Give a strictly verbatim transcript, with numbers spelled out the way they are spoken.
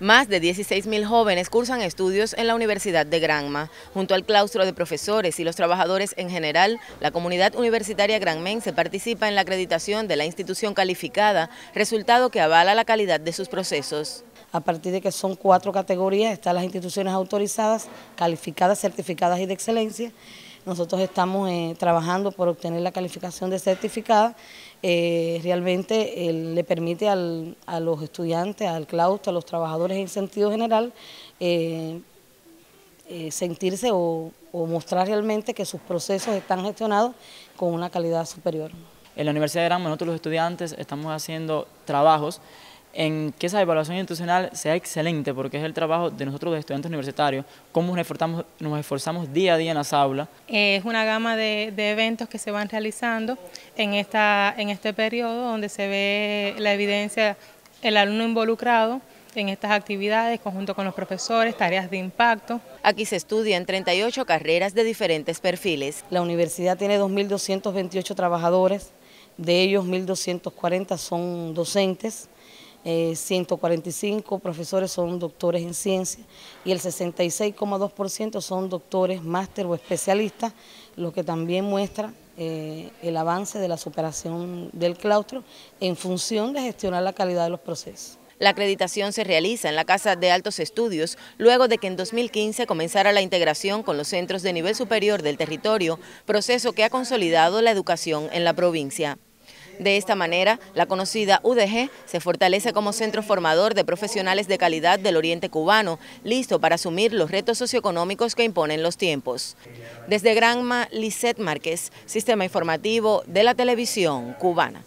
Más de dieciséis mil jóvenes cursan estudios en la Universidad de Granma. Junto al claustro de profesores y los trabajadores en general, la comunidad universitaria granmense participa en la acreditación de la institución calificada, resultado que avala la calidad de sus procesos. A partir de que son cuatro categorías, están las instituciones autorizadas, calificadas, certificadas y de excelencia. Nosotros estamos eh, trabajando por obtener la calificación de certificada. Eh, realmente eh, le permite al, a los estudiantes, al claustro, a los trabajadores en sentido general, eh, eh, sentirse o, o mostrar realmente que sus procesos están gestionados con una calidad superior. En la Universidad de Granma, nosotros los estudiantes estamos haciendo trabajos en que esa evaluación institucional sea excelente, porque es el trabajo de nosotros los estudiantes universitarios, cómo nos esforzamos, nos esforzamos día a día en las aulas. Es una gama de, de eventos que se van realizando en, esta, en este periodo, donde se ve la evidencia, el alumno involucrado en estas actividades, conjunto con los profesores, tareas de impacto. Aquí se estudian treinta y ocho carreras de diferentes perfiles. La universidad tiene dos mil doscientos veintiocho trabajadores, de ellos mil doscientos cuarenta son docentes, Eh, ciento cuarenta y cinco profesores son doctores en ciencia y el sesenta y seis coma dos por ciento son doctores, máster o especialistas, lo que también muestra eh, el avance de la superación del claustro en función de gestionar la calidad de los procesos. La acreditación se realiza en la Casa de Altos Estudios luego de que en dos mil quince comenzara la integración con los centros de nivel superior del territorio, proceso que ha consolidado la educación en la provincia. De esta manera, la conocida U D G se fortalece como centro formador de profesionales de calidad del oriente cubano, listo para asumir los retos socioeconómicos que imponen los tiempos. Desde Granma, Liset Márquez, Sistema Informativo de la Televisión Cubana.